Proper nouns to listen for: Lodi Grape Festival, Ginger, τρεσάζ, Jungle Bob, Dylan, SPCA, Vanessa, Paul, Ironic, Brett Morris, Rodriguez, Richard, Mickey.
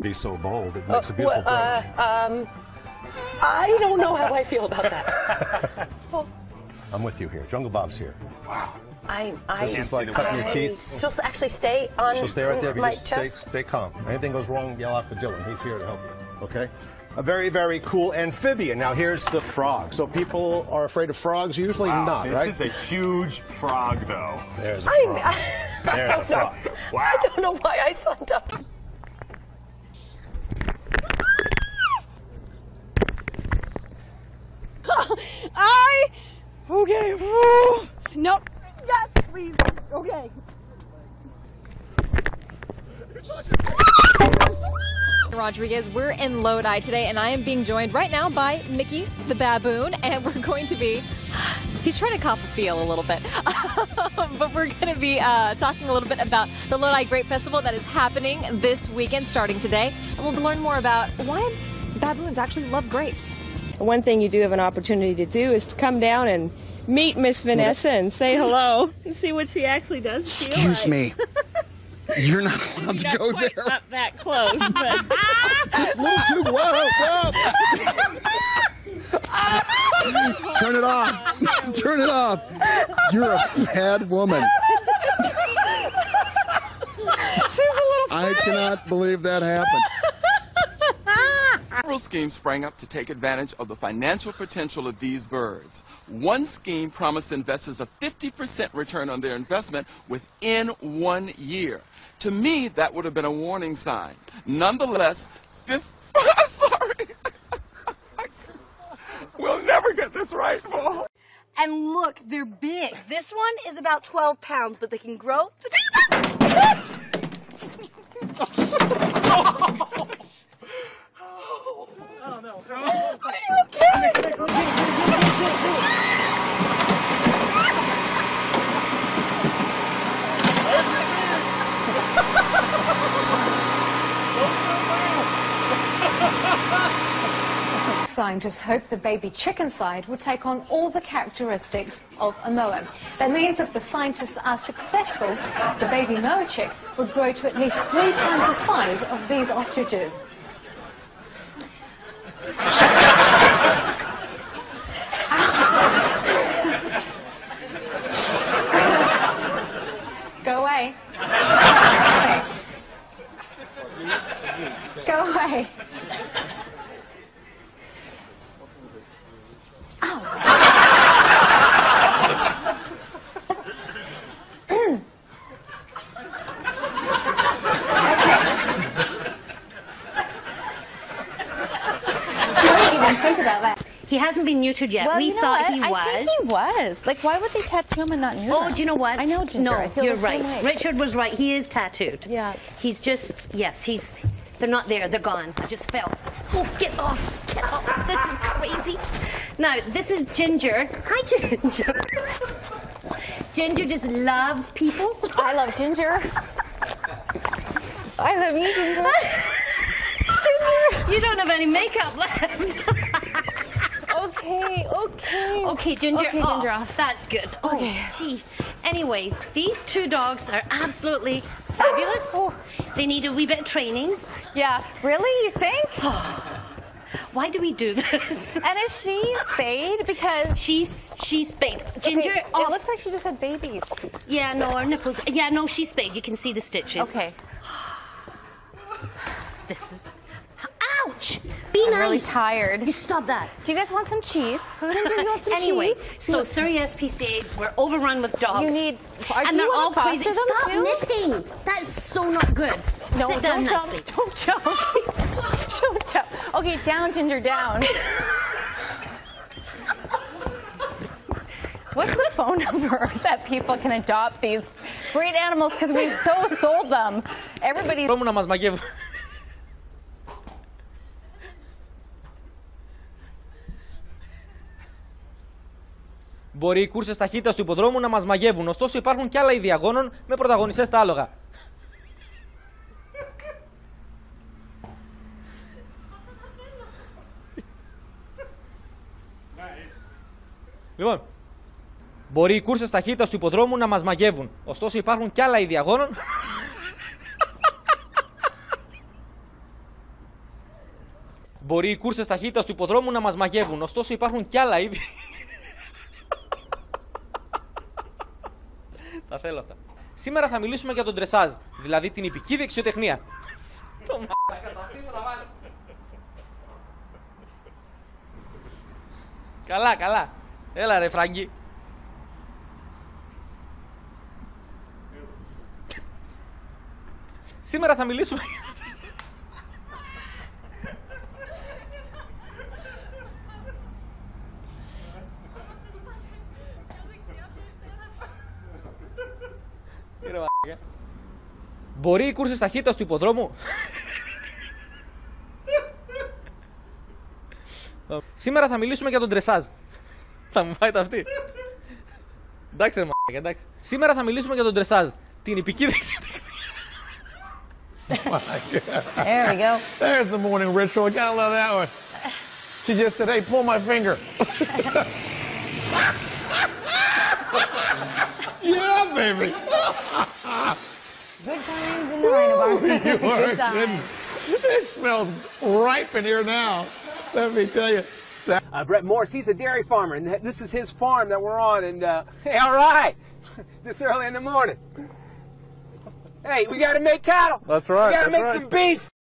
be so bold. It makes a beautiful thing. I don't know how I feel about that. I'm with you here. Jungle Bob's here. Wow. This is like cutting your teeth. She'll actually stay on. She'll stay right there. If you just stay calm. If anything goes wrong, yell out for Dylan. He's here to help you. Okay. A very, very cool amphibian. Now here's the frog. So people are afraid of frogs, usually not, right? This is a huge frog, though. There's a frog. There's a frog. Wow. I don't know why I signed up. Okay. No. Yes, please. Okay. Rodriguez, we're in Lodi today, and I am being joined right now by Mickey the baboon, and we're going to be, he's trying to cop a feel a little bit, but we're going to be talking a little bit about the Lodi Grape Festival that is happening this weekend starting today, and we'll learn more about why baboons actually love grapes. One thing you do have an opportunity to do is to come down and meet Miss Vanessa and say hello and see what she actually does. Excuse me. You're not allowed to go there. Not that close, but. Whoa. Turn it off. Turn it off. You're a bad woman. She's a little I cannot believe that happened. Several schemes sprang up to take advantage of the financial potential of these birds. One scheme promised investors a 50% return on their investment within 1 year. To me, that would have been a warning sign. Nonetheless, we'll never get this right, Paul. And look, they're big. This one is about 12 pounds, but they can grow to be about... Oh, no. Oh. Are you okay? Scientists hope the baby chicken side will take on all the characteristics of a moa. That means if the scientists are successful, the baby moa chick will grow to at least 3 times the size of these ostriches. Go away. Go away. Ow. Think about that. He hasn't been neutered yet. Well, we thought he was. I think he was. Like, why would they tattoo him and not neuter him? Oh, do you know what? I know, Ginger. No, I feel you're right. Richard was right. He is tattooed. Yeah. He's just, yes, he's, they're not there. They're gone. I just fell. Oh, get off. Get off. This is crazy. Now, this is Ginger. Hi, Ginger. Ginger just loves people. I love Ginger. I love you, Ginger. Ginger. You don't have any makeup left. Okay, okay. Okay, Ginger, okay, off. Ginger off. That's good. Okay. Oh, gee. Anyway, these 2 dogs are absolutely fabulous. Oh. They need a wee bit of training. Yeah. Really? You think? Why do we do this? And is she spayed? Because she's spayed. Ginger, okay, it looks like she just had babies. Yeah, no, her nipples. Yeah, no, she's spayed. You can see the stitches. Okay. This is. Ouch! Be nice. I'm really tired. You stop that. Do you guys want some cheese? Ginger, you want some cheese? Anyway, so Surrey SPCA, we're overrun with dogs. You need. And they're all crazy. Stop nipping. That is so not good. No, sit down, nicely. Don't jump. Don't jump. Okay, down, Ginger, down. What's the phone number that people can adopt these great animals? Because we've so sold them. Everybody's. Μπορεί οι κούρσες ταχύτητας του υποδρόμου να μας μαγεύουν, ωστόσο υπάρχουν και άλλα είδη αγώνων με πρωταγωνιστές τα άλογα. Λοιπόν, μπορεί οι κούρσες ταχύτητας του υποδρόμου να μας μαγεύουν, ωστόσο υπάρχουν και άλλα είδη αγώνων... Μπορεί οι κούρσες ταχύτητας του υποδρόμου να μας μαγεύουν, ωστόσο υπάρχουν κι άλλα είδη. Τα θέλω αυτά. Σήμερα θα μιλήσουμε για τον τρεσάζ, δηλαδή την ιππική δεξιοτεχνία. Το μαλάκα, τα αυτή που τα βάλει. Καλά, καλά. Έλα ρε Φράγκη. Σήμερα θα μιλήσουμε... Μπορεί οι κούρσες ταχύτητας του υποδρόμου... Σήμερα θα μιλήσουμε για τον τρεσάζ. Θα μου φάει τα αυτή. Εντάξει ρε μαλάκα, εντάξει. Σήμερα θα μιλήσουμε για τον τρεσάζ. Την ιππική δεξιοτεχνία. There we go. There's the morning ritual. I gotta love that one. She just said, hey, pull my finger. Yeah, baby. Good times in the wine bar. You are kidding. It smells ripe in here now. Let me tell you. Brett Morris, he's a dairy farmer, and this is his farm that we're on. And hey, all right, this early in the morning. Hey, we gotta make cattle. That's right. We gotta make some beef.